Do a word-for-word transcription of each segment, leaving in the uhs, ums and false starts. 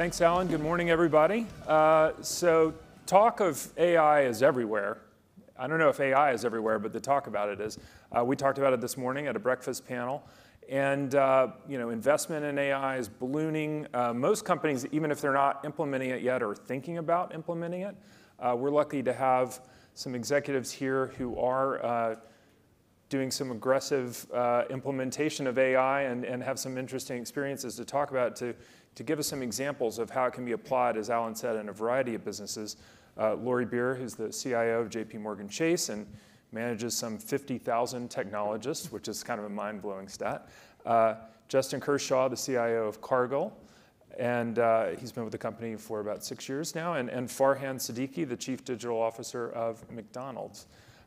Thanks, Alan. Good morning, everybody. Uh, so talk of A I is everywhere. I don't know if A I is everywhere, but the talk about it is. Uh, we talked about it this morning at a breakfast panel. And uh, you know, investment in A I is ballooning. Uh, most companies, even if they're not implementing it yet or thinking about implementing it, uh, we're lucky to have some executives here who are uh, doing some aggressive uh, implementation of A I and, and have some interesting experiences to talk about, to, to give us some examples of how it can be applied, as Alan said, in a variety of businesses. Uh, Lori Beer, who's the C I O of JPMorgan Chase and manages some fifty thousand technologists, which is kind of a mind-blowing stat. Uh, Justin Kershaw, the C I O of Cargill, and uh, he's been with the company for about six years now, and, and Farhan Siddiqui, the Chief Digital Officer of McDonald's.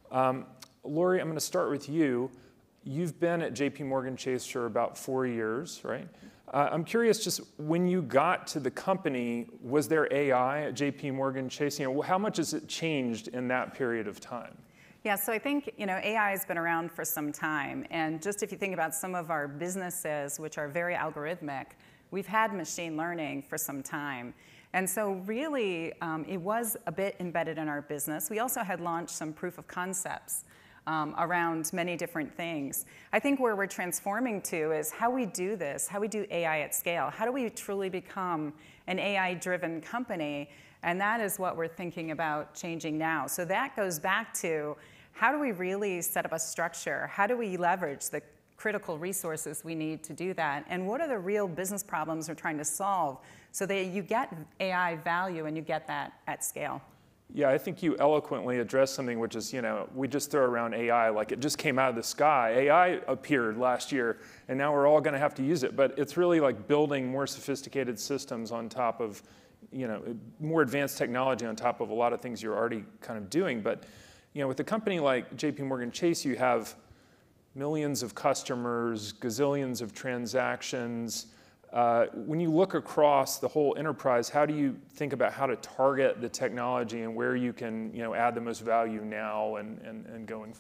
Um, Lori, I'm going to start with you. You've been at JPMorgan Chase for about four years, right? Uh, I'm curious, just when you got to the company, was there A I at JPMorgan Chase? You know, how much has it changed in that period of time? Yeah, so I think, you know, A I has been around for some time. And just if you think about some of our businesses, which are very algorithmic, we've had machine learning for some time. And so really, um, it was a bit embedded in our business. We also had launched some proof of concepts um, around many different things. I think where we're transforming to is how we do this, how we do A I at scale. How do we truly become an A I-driven company? And that is what we're thinking about changing now. So that goes back to how do we really set up a structure? How do we leverage the critical resources we need to do that? And what are the real business problems we're trying to solve so that you get A I value and you get that at scale? Yeah, I think you eloquently addressed something which is, you know, we just throw around A I like it just came out of the sky. A I appeared last year, and now we're all going to have to use it. But it's really like building more sophisticated systems on top of, you know, more advanced technology on top of a lot of things you're already kind of doing. But, you know, with a company like JPMorgan Chase, you have millions of customers, gazillions of transactions. Uh, when you look across the whole enterprise, how do you think about how to target the technology and where you can, you know, add the most value now and, and, and going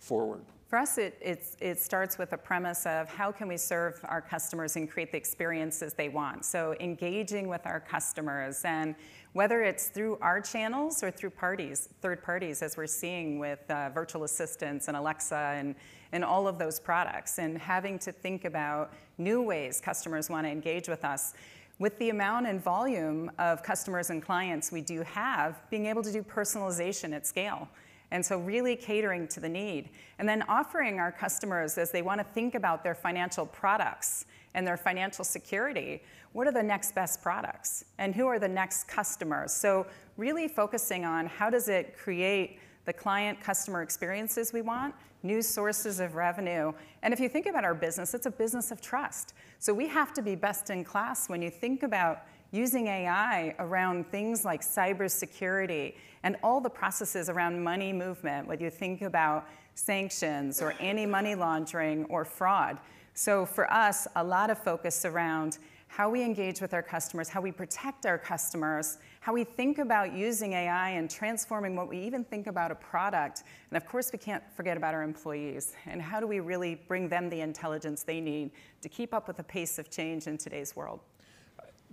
forward? For us, it, it's, it starts with a premise of how can we serve our customers and create the experiences they want. So engaging with our customers, and whether it's through our channels or through parties, third parties, as we're seeing with uh, virtual assistants and Alexa and, and all of those products, and having to think about new ways customers want to engage with us. With the amount and volume of customers and clients we do have, being able to do personalization at scale. And so really catering to the need. And then offering our customers, as they want to think about their financial products and their financial security, what are the next best products? And who are the next customers? So really focusing on how does it create the client customer experiences we want, new sources of revenue. And if you think about our business, it's a business of trust. So we have to be best in class when you think about using A I around things like cybersecurity and all the processes around money movement, when you think about sanctions or anti-money laundering or fraud. So for us, a lot of focus around how we engage with our customers, how we protect our customers, how we think about using A I and transforming what we even think about a product. And of course, we can't forget about our employees. And how do we really bring them the intelligence they need to keep up with the pace of change in today's world?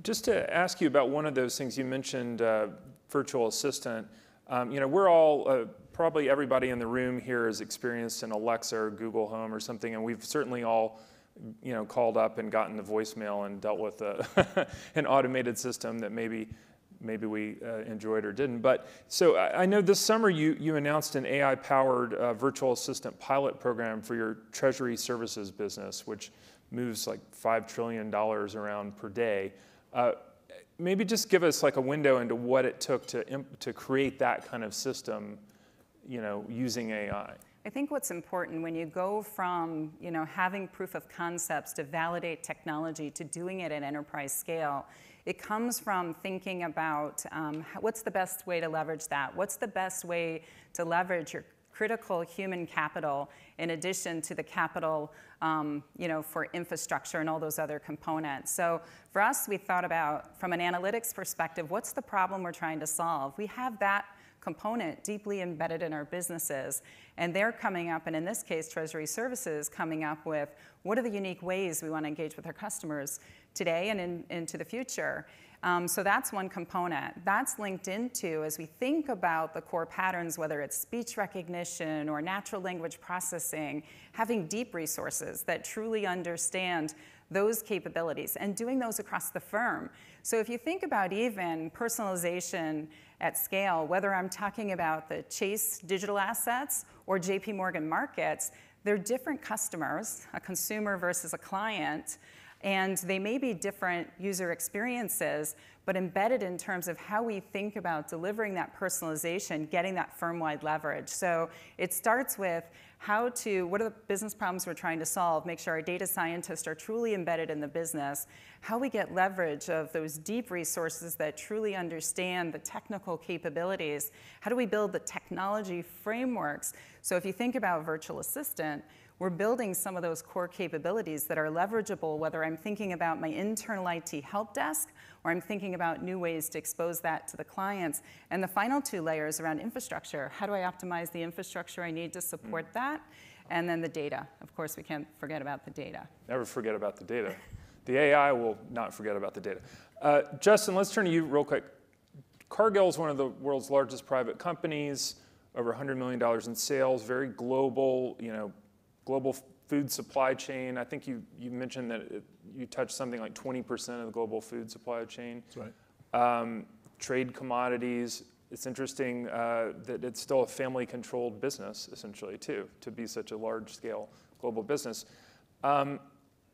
Just to ask you about one of those things you mentioned, uh, virtual assistant. Um, you know, we're all, uh, probably everybody in the room here is experienced in Alexa or Google Home or something, and we've certainly all, you know, called up and gotten the voicemail and dealt with a an automated system that maybe maybe we uh, enjoyed or didn't. But so I, I know this summer you you announced an A I-powered uh, virtual assistant pilot program for your Treasury Services business, which moves like five trillion dollars around per day. Uh, maybe just give us like a window into what it took to, imp to create that kind of system, you know, using A I. I think what's important when you go from, you know, having proof of concepts to validate technology to doing it at enterprise scale, it comes from thinking about um, what's the best way to leverage that? What's the best way to leverage your critical human capital in addition to the capital um, you know, for infrastructure and all those other components. So for us, we thought about, from an analytics perspective, what's the problem we're trying to solve? We have that component deeply embedded in our businesses. And they're coming up, and in this case, Treasury Services coming up with what are the unique ways we want to engage with our customers today and in, into the future. Um, so that's one component. That's linked into, as we think about the core patterns, whether it's speech recognition or natural language processing, having deep resources that truly understand those capabilities and doing those across the firm. So if you think about even personalization at scale, whether I'm talking about the Chase digital assets or J P Morgan markets, they're different customers, a consumer versus a client, and they may be different user experiences, but embedded in terms of how we think about delivering that personalization, getting that firm-wide leverage. So it starts with how to, what are the business problems we're trying to solve, make sure our data scientists are truly embedded in the business, how we get leverage of those deep resources that truly understand the technical capabilities, how do we build the technology frameworks. So if you think about virtual assistant, we're building some of those core capabilities that are leverageable, whether I'm thinking about my internal I T help desk, or I'm thinking about new ways to expose that to the clients. And the final two layers around infrastructure. How do I optimize the infrastructure I need to support that? And then the data. Of course, we can't forget about the data. Never forget about the data. The A I will not forget about the data. Uh, Justin, let's turn to you real quick. Cargill is one of the world's largest private companies, over one hundred million dollars in sales, very global, you know, global food supply chain. I think you, you mentioned that it, you touch something like twenty percent of the global food supply chain. That's right. Um, trade commodities. It's interesting uh, that it's still a family-controlled business, essentially, too, to be such a large-scale global business. Um,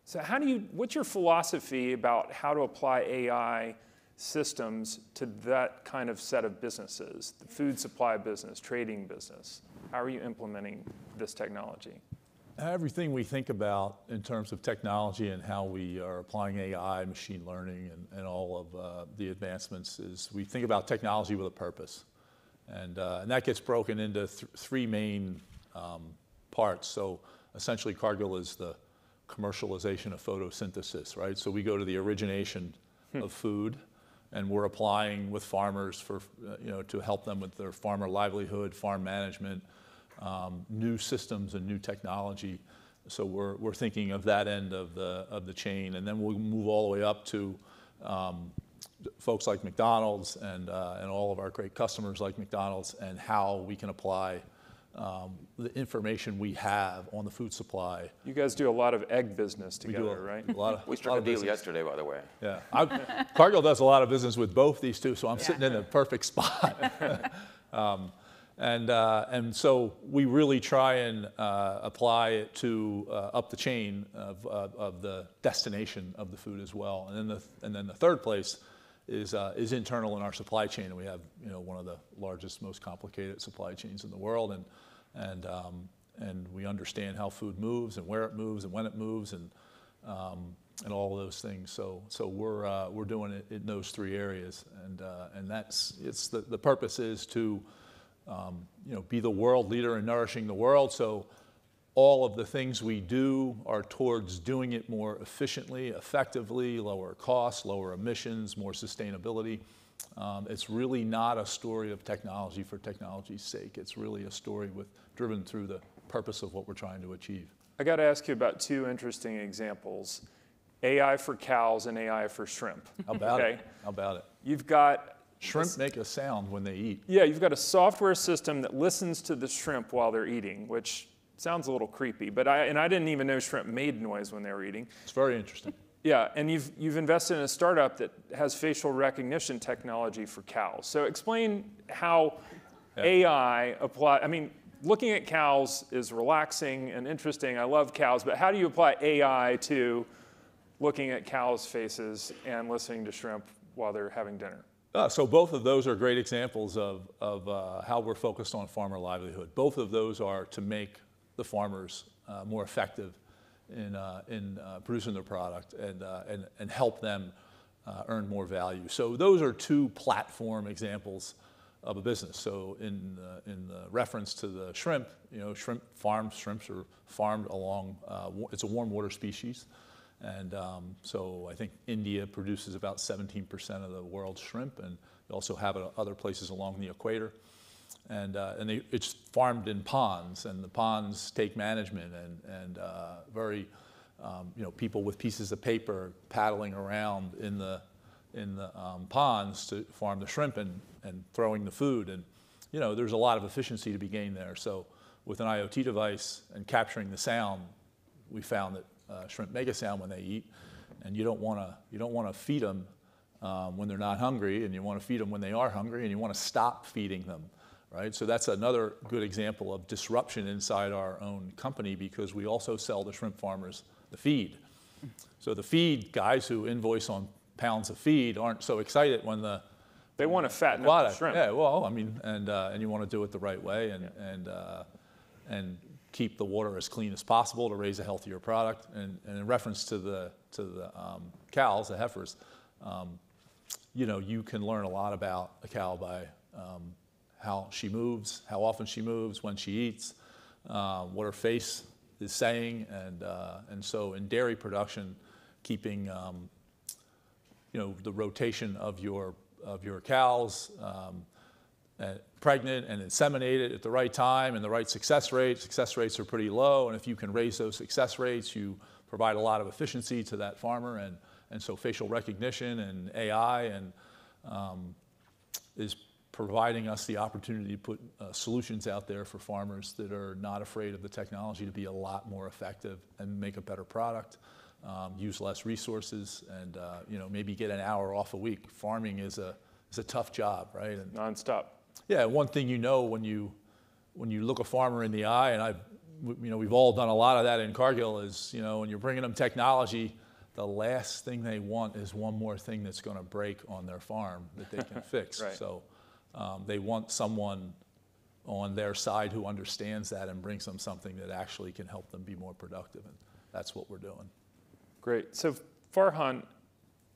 so how do you, what's your philosophy about how to apply A I systems to that kind of set of businesses, the food supply business, trading business? How are you implementing this technology? Everything we think about in terms of technology and how we are applying A I, machine learning, and, and all of uh, the advancements is we think about technology with a purpose. And, uh, and that gets broken into th three main um, parts. So essentially Cargill is the commercialization of photosynthesis, right? So we go to the origination hmm. of food, and we're applying with farmers for, uh, you know, to help them with their farmer livelihood, farm management, Um, new systems and new technology. So we're, we're thinking of that end of the, of the chain. And then we'll move all the way up to um, folks like McDonald's and, uh, and all of our great customers like McDonald's, and how we can apply um, the information we have on the food supply. You guys do a lot of egg business together, we do a, right? A lot of, we struck a, a deal business. yesterday, by the way. Yeah, I, Cargill does a lot of business with both these two, so I'm yeah. sitting in the perfect spot. um, And, uh, and so we really try and uh, apply it to uh, up the chain of, of, of the destination of the food as well. And then the, and then the third place is, uh, is internal in our supply chain. And we have, you know, one of the largest, most complicated supply chains in the world. And, and, um, and we understand how food moves and where it moves and when it moves and, um, and all of those things. So, so we're, uh, we're doing it in those three areas. And, uh, and that's, it's the, the purpose is to Um, you know, be the world leader in nourishing the world. So all of the things we do are towards doing it more efficiently, effectively, lower costs, lower emissions, more sustainability. Um, it's really not a story of technology for technology's sake. It's really a story with, driven through the purpose of what we're trying to achieve. I got to ask you about two interesting examples, A I for cows and A I for shrimp. How about okay. it? How about it? You've got shrimp make a sound when they eat. Yeah, you've got a software system that listens to the shrimp while they're eating, which sounds a little creepy, but I, and I didn't even know shrimp made noise when they were eating. It's very interesting. Yeah, and you've, you've invested in a startup that has facial recognition technology for cows. So explain how yeah. A I apply, I mean, looking at cows is relaxing and interesting. I love cows, but how do you apply A I to looking at cows' faces and listening to shrimp while they're having dinner? Uh, so both of those are great examples of, of uh, how we're focused on farmer livelihood. Both of those are to make the farmers uh, more effective in, uh, in uh, producing their product and, uh, and, and help them uh, earn more value. So those are two platform examples of a business. So in, uh, in the reference to the shrimp, you know, shrimp farms, shrimps are farmed along, uh, it's a warm water species. And um, so I think India produces about seventeen percent of the world's shrimp, and you also have it other places along the equator. And, uh, and they, it's farmed in ponds, and the ponds take management and, and uh, very, um, you know, people with pieces of paper paddling around in the, in the um, ponds to farm the shrimp and, and throwing the food. And you know, there's a lot of efficiency to be gained there. So with an IoT device and capturing the sound, we found that uh, shrimp make a sound when they eat, and you don't want to you don't want to feed them um, when they're not hungry, and you want to feed them when they are hungry, and you want to stop feeding them, right? So that's another good example of disruption inside our own company, because we also sell the shrimp farmers the feed. So the feed guys who invoice on pounds of feed aren't so excited when the they want to fatten up the shrimp. Yeah, well, I mean, and uh, and you want to do it the right way, and yeah. and uh, and keep the water as clean as possible to raise a healthier product. And, and in reference to the to the um, cows, the heifers, um, you know, you can learn a lot about a cow by um, how she moves, how often she moves, when she eats, uh, what her face is saying, and uh, and so in dairy production, keeping um, you know, the rotation of your of your cows um, and pregnant and inseminated at the right time and the right success rate. Success rates are pretty low, and if you can raise those success rates, you provide a lot of efficiency to that farmer, and, and so facial recognition and A I and um, is providing us the opportunity to put uh, solutions out there for farmers that are not afraid of the technology to be a lot more effective and make a better product. Um, use less resources, and uh, you know, maybe get an hour off a week. Farming is a is a tough job, right? And nonstop. Yeah, one thing you know when you when you look a farmer in the eye, and I, you know, we've all done a lot of that in Cargill. Is you know, when you're bringing them technology, the last thing they want is one more thing that's going to break on their farm that they can fix. Right. So um, they want someone on their side who understands that and brings them something that actually can help them be more productive, and that's what we're doing. Great. So Farhan,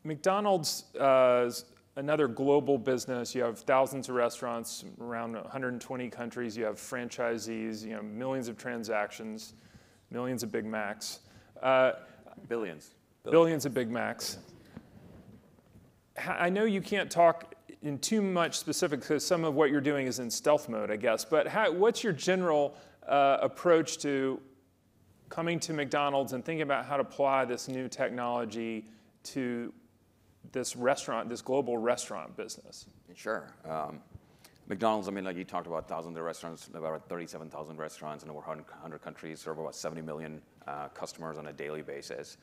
McDonald's uh, is another global business. You have thousands of restaurants around one hundred twenty countries. You have franchisees, you know, millions of transactions, millions of Big Macs. Uh, billions. Billions of Big Macs. I know you can't talk in too much specific because some of what you're doing is in stealth mode, I guess. But how, what's your general uh, approach to coming to McDonald's and thinking about how to apply this new technology to this restaurant, this global restaurant business? Sure. Um, McDonald's, I mean, like you talked about, thousands of restaurants, about thirty-seven thousand restaurants in over one hundred countries, serve about seventy million uh, customers on a daily basis.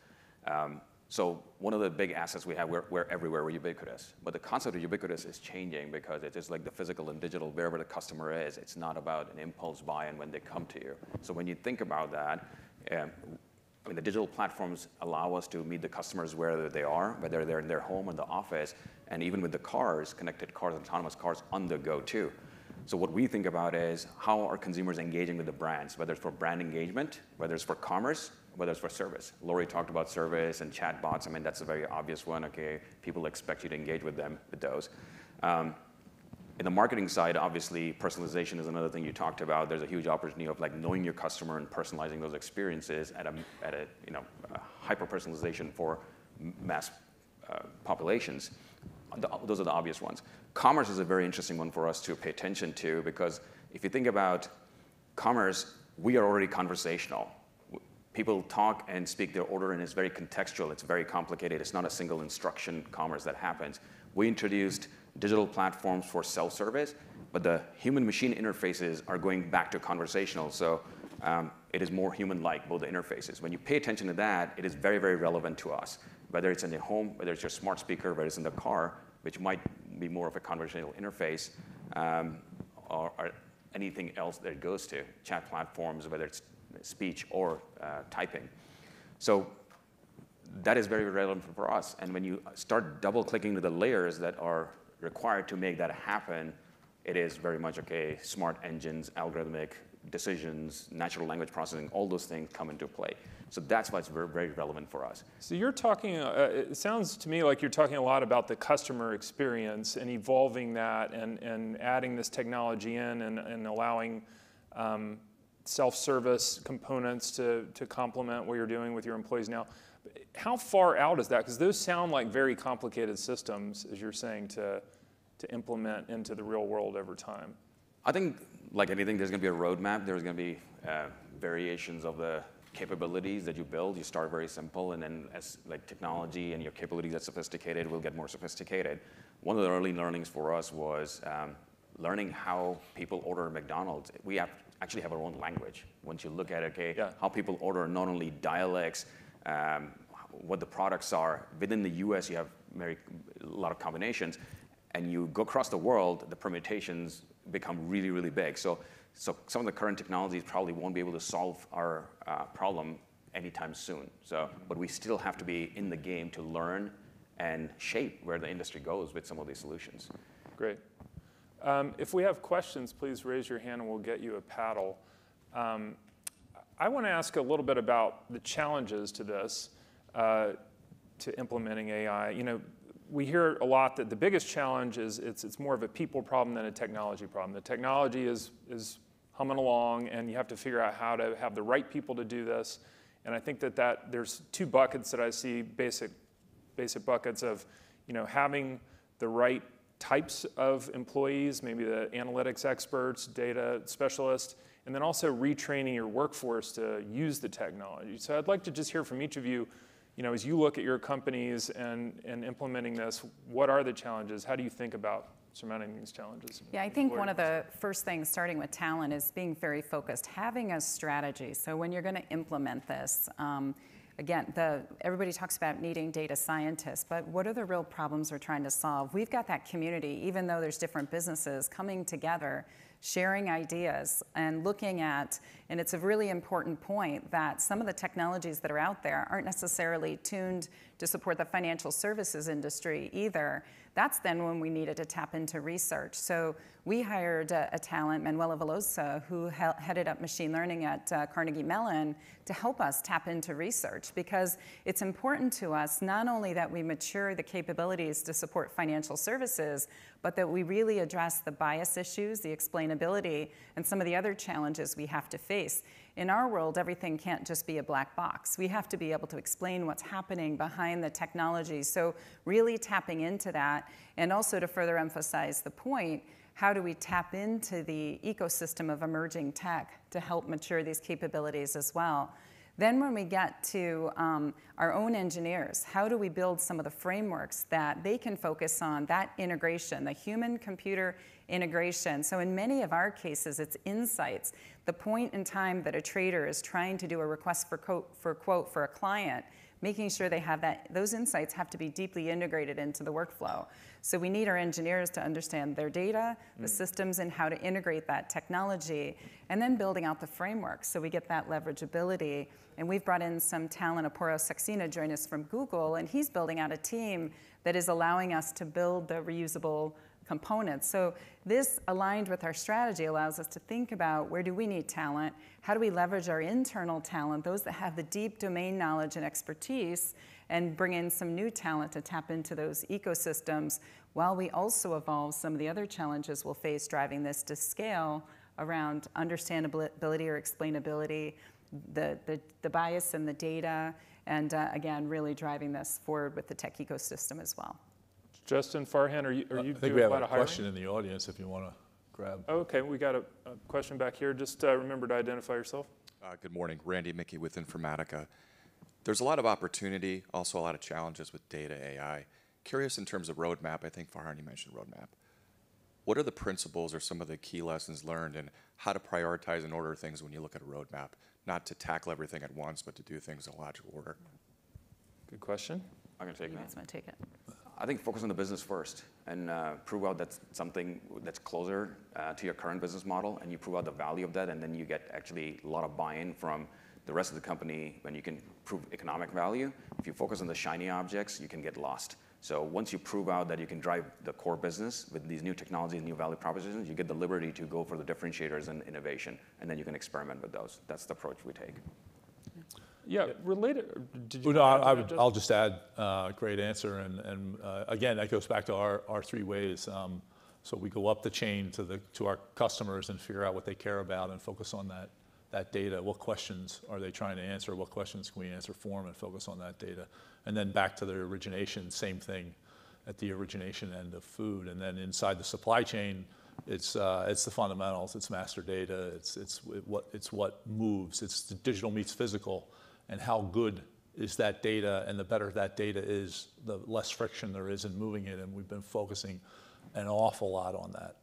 Um, so one of the big assets we have, we're, we're everywhere, we're ubiquitous. But the concept of ubiquitous is changing because it is like the physical and digital, wherever the customer is. It's not about an impulse buy-in when they come to you. So when you think about that, Um, I mean, the digital platforms allow us to meet the customers wherever they are, whether they're in their home, in the office, and even with the cars, connected cars, autonomous cars on the go too. So what we think about is how are consumers engaging with the brands, whether it's for brand engagement, whether it's for commerce, whether it's for service. Lori talked about service and chatbots. I mean, that's a very obvious one. Okay, people expect you to engage with them with those. Um, In the marketing side, obviously, personalization is another thing you talked about. There's a huge opportunity of like knowing your customer and personalizing those experiences at a at a you know hyper personalization for mass uh, populations. The, those are the obvious ones. Commerce is a very interesting one for us to pay attention to, because if you think about commerce, we are already conversational. People talk and speak their order, and it's very contextual. It's very complicated. It's not a single instruction commerce that happens. We introduced digital platforms for self-service, but the human-machine interfaces are going back to conversational, so um, it is more human-like, both the interfaces. When you pay attention to that, it is very, very relevant to us, whether it's in the home, whether it's your smart speaker, whether it's in the car, which might be more of a conversational interface, um, or, or anything else that it goes to, chat platforms, whether it's speech or uh, typing. So that is very relevant for us, and when you start double-clicking to the layers that are required to make that happen, it is very much, okay, smart engines, algorithmic decisions, natural language processing, all those things come into play. So that's why it's very, very relevant for us. So you're talking, uh, it sounds to me like you're talking a lot about the customer experience and evolving that and, and adding this technology in and, and allowing um, self-service components to, to complement what you're doing with your employees now. How far out is that? Because those sound like very complicated systems, as you're saying, to, to implement into the real world over time. I think, like anything, there's going to be a roadmap. There's going to be uh, variations of the capabilities that you build. You start very simple, and then as like technology and your capabilities that sophisticated will get more sophisticated. One of the early learnings for us was um, learning how people order at McDonald's. We have, actually have our own language. Once you look at okay, yeah. how people order, not only dialects, um, what the products are. Within the U S, you have very, a lot of combinations. And you go across the world, the permutations become really, really big. So, so some of the current technologies probably won't be able to solve our uh, problem anytime soon. So, but we still have to be in the game to learn and shape where the industry goes with some of these solutions. Great. Um, if we have questions, please raise your hand and we'll get you a paddle. Um, I want to ask a little bit about the challenges to this, uh, to implementing A I. You know, we hear a lot that the biggest challenge is it's, it's more of a people problem than a technology problem. The technology is, is humming along, and you have to figure out how to have the right people to do this. And I think that, that there's two buckets that I see, basic, basic buckets of, you know, having the right types of employees, maybe the analytics experts, data specialists, and then also retraining your workforce to use the technology. So I'd like to just hear from each of you. You know, as you look at your companies and, and implementing this, what are the challenges? How do you think about surmounting these challenges? Yeah, I think one of the first things, starting with talent, is being very focused, having a strategy. So when you're going to implement this, um, again, the, everybody talks about needing data scientists, but what are the real problems we're trying to solve? We've got that community, even though there's different businesses, coming together, sharing ideas, and looking at, and it's a really important point that some of the technologies that are out there aren't necessarily tuned to support the financial services industry either. That's then when we needed to tap into research. So we hired a, a talent, Manuela Velosa, who headed up machine learning at uh, Carnegie Mellon, to help us tap into research, because it's important to us not only that we mature the capabilities to support financial services, but that we really address the bias issues, the explainability, and some of the other challenges we have to face. In our world, everything can't just be a black box. We have to be able to explain what's happening behind the technology. So really tapping into that, and also to further emphasize the point, how do we tap into the ecosystem of emerging tech to help mature these capabilities as well? Then when we get to um, our own engineers, how do we build some of the frameworks that they can focus on that integration, the human-computer integration? So in many of our cases, it's insights. The point in time that a trader is trying to do a request for quote for, quote, for a client, making sure they have that, those insights have to be deeply integrated into the workflow. So we need our engineers to understand their data, the mm. systems, and how to integrate that technology, and then building out the framework so we get that leverageability. And we've brought in some talent. Apoorva Saxena joined us from Google, and he's building out a team that is allowing us to build the reusable components. So this, aligned with our strategy, allows us to think about where do we need talent, how do we leverage our internal talent, those that have the deep domain knowledge and expertise, and bring in some new talent to tap into those ecosystems, while we also evolve some of the other challenges we'll face driving this to scale around understandability or explainability, the, the, the bias and the data, and uh, again, really driving this forward with the tech ecosystem as well. Justin, Farhan, are you, are you doing a lot of hiring? I think we have a question in the audience if you want to grab. Oh, okay, we got a, a question back here. Just uh, remember to identify yourself. Uh, good morning, Randy Mickey with Informatica. There's a lot of opportunity, also a lot of challenges with data A I. Curious in terms of roadmap, I think Farhan, you mentioned roadmap. What are the principles or some of the key lessons learned in how to prioritize and order things when you look at a roadmap? Not to tackle everything at once, but to do things in logical order. Good question. I'm going to take that. You guys want to take it? I think focus on the business first, and uh, prove out that's something that's closer uh, to your current business model, and you prove out the value of that, and then you get actually a lot of buy-in from the rest of the company when you can prove economic value. If you focus on the shiny objects, you can get lost. So once you prove out that you can drive the core business with these new technologies, new value propositions, you get the liberty to go for the differentiators and innovation, and then you can experiment with those. That's the approach we take. Yeah, related. Did you well, no, I, I would, I'll just add a uh, great answer. And, and uh, again, that goes back to our, our three ways. Um, so we go up the chain to, the, to our customers and figure out what they care about and focus on that, that data. What questions are they trying to answer? What questions can we answer for them, and focus on that data? And then back to the origination, same thing at the origination end of food. And then inside the supply chain, It's uh, it's the fundamentals. It's master data. It's it's it, what it's what moves. It's the digital meets physical, and how good is that data? And the better that data is, the less friction there is in moving it. And we've been focusing an awful lot on that.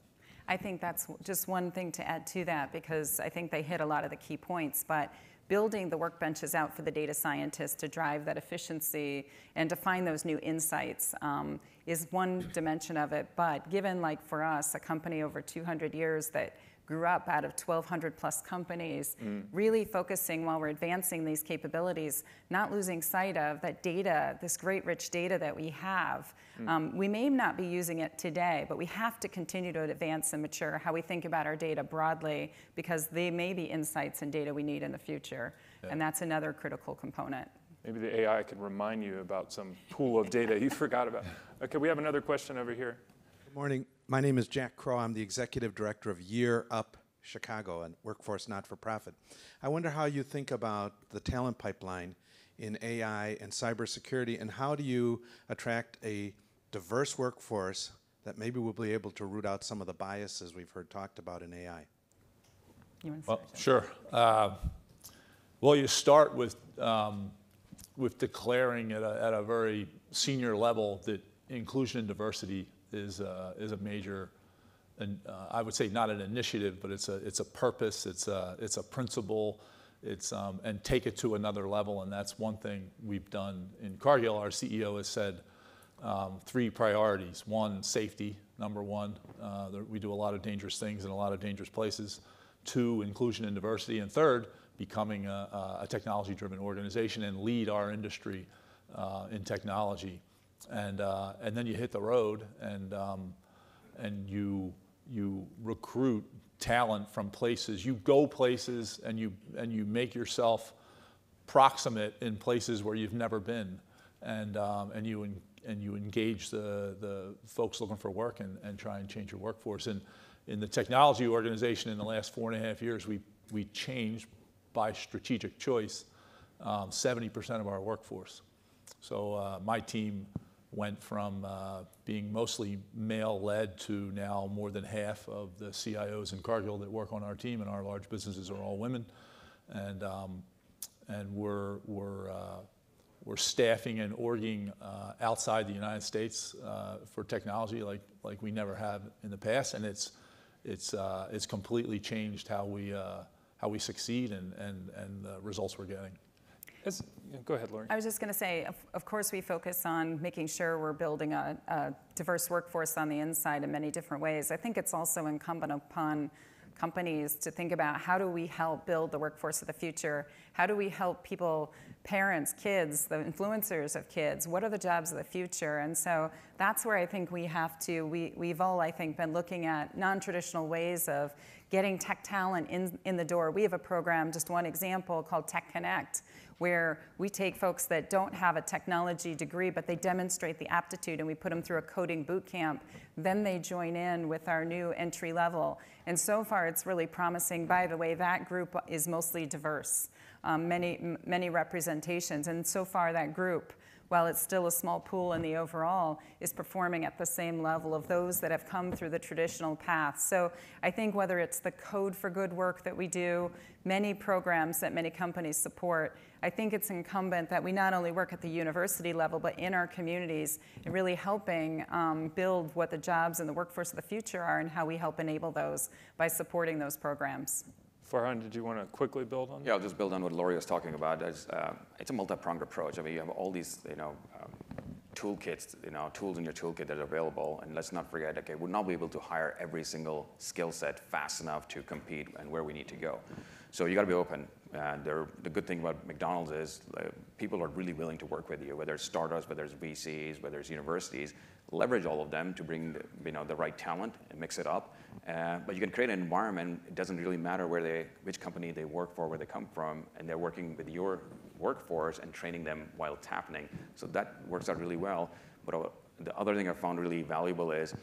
I think that's just one thing to add to that, because I think they hit a lot of the key points. But building the workbenches out for the data scientists to drive that efficiency and to find those new insights um, is one dimension of it. But given, like for us, a company over two hundred years that grew up out of twelve hundred plus companies, mm. really focusing while we're advancing these capabilities, not losing sight of that data, this great rich data that we have. Mm. Um, we may not be using it today, but we have to continue to advance and mature how we think about our data broadly, because they may be insights and data we need in the future. Yeah. And that's another critical component. Maybe the A I can remind you about some pool of data you forgot about. Okay, we have another question over here. Good morning. My name is Jack Crow. I'm the executive director of Year Up Chicago, a workforce not-for-profit. I wonder how you think about the talent pipeline in A I and cybersecurity, and how do you attract a diverse workforce that maybe will be able to root out some of the biases we've heard talked about in A I? You want to start? Well, sure. Uh, well, you start with, um, with declaring at a, at a very senior level that inclusion and diversity Is a, is a major, and uh, I would say not an initiative, but it's a it's a purpose. It's a it's a principle. It's um, and take it to another level, and that's one thing we've done in Cargill. Our C E O has said um, three priorities: one, safety, number one. Uh, there, we do a lot of dangerous things in a lot of dangerous places. Two, inclusion and diversity, and third, becoming a, a technology-driven organization and lead our industry uh, in technology. And uh, and then you hit the road, and um, and you you recruit talent from places. You go places, and you and you make yourself proximate in places where you've never been, and um, and you en and you engage the the folks looking for work, and and try and change your workforce. And in the technology organization, in the last four and a half years, we we changed by strategic choice um, seventy percent of our workforce. So uh, my team went from uh, being mostly male-led to now more than half of the C I Os in Cargill that work on our team, and our large businesses are all women, and um, and we're we're uh, we're staffing and orging uh, outside the United States uh, for technology like like we never have in the past, and it's it's uh, it's completely changed how we uh, how we succeed and and and the results we're getting. As, go ahead, Lori. I was just going to say, of, of course, we focus on making sure we're building a, a diverse workforce on the inside in many different ways. I think it's also incumbent upon companies to think about, how do we help build the workforce of the future? How do we help people, parents, kids, the influencers of kids? What are the jobs of the future? And so that's where I think we have to, we, we've all, I think, been looking at non-traditional ways of getting tech talent in, in the door. We have a program, just one example, called Tech Connect, where we take folks that don't have a technology degree, but they demonstrate the aptitude, and we put them through a coding boot camp. Then they join in with our new entry level. And so far, it's really promising. By the way, that group is mostly diverse, um, many, many representations. And so far, that group, while it's still a small pool in the overall, is performing at the same level of those that have come through the traditional path. So I think whether it's the Code for Good work that we do, many programs that many companies support, I think it's incumbent that we not only work at the university level, but in our communities, and really helping um, build what the jobs and the workforce of the future are, and how we help enable those by supporting those programs. Farhan, did you want to quickly build on that? Yeah, I'll just build on what Lori was talking about. It's, uh, it's a multi-pronged approach. I mean, you have all these, you know, um, toolkits, you know, tools in your toolkit that are available. And let's not forget, okay, we'll not be able to hire every single skill set fast enough to compete and where we need to go. So you got to be open. And uh, the good thing about McDonald's is uh, people are really willing to work with you, whether it's startups, whether it's V Cs, whether it's universities. Leverage all of them to bring the, you know, the right talent and mix it up. Uh, but you can create an environment. It doesn't really matter where they, which company they work for, where they come from, and they're working with your workforce and training them while it's happening. So that works out really well. But uh, the other thing I found really valuable is,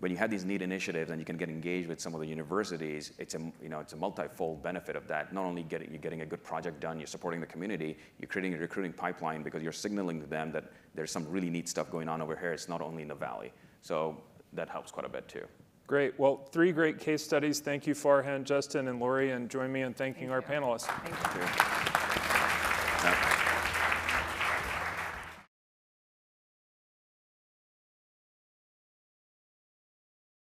when you have these neat initiatives and you can get engaged with some of the universities, it's a, you know, it's a multi-fold benefit of that. Not only getting, you're getting a good project done, you're supporting the community, you're creating a recruiting pipeline, because you're signaling to them that there's some really neat stuff going on over here. It's not only in the valley. So that helps quite a bit too. Great. Well, three great case studies. Thank you, Farhan, Justin, and Lori, and join me in thanking thank our you. panelists. Thank you.